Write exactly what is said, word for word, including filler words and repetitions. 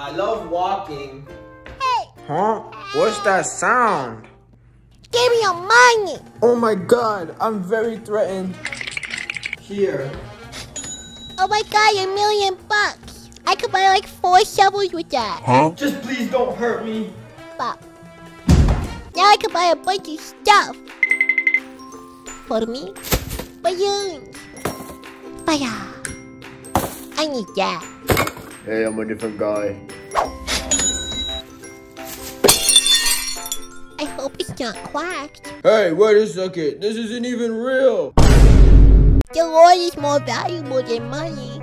I love walking. Hey! Huh? What's that sound? Give me your money! Oh my god, I'm very threatened. Here. Oh my god, a million bucks. I could buy like four shovels with that. Huh? Just please don't hurt me. But now I could buy a bunch of stuff. For me? Balloons. Fire. I need that. Hey, I'm a different guy. I hope it's not cracked. Hey, wait a second. This isn't even real. The Lord is more valuable than money.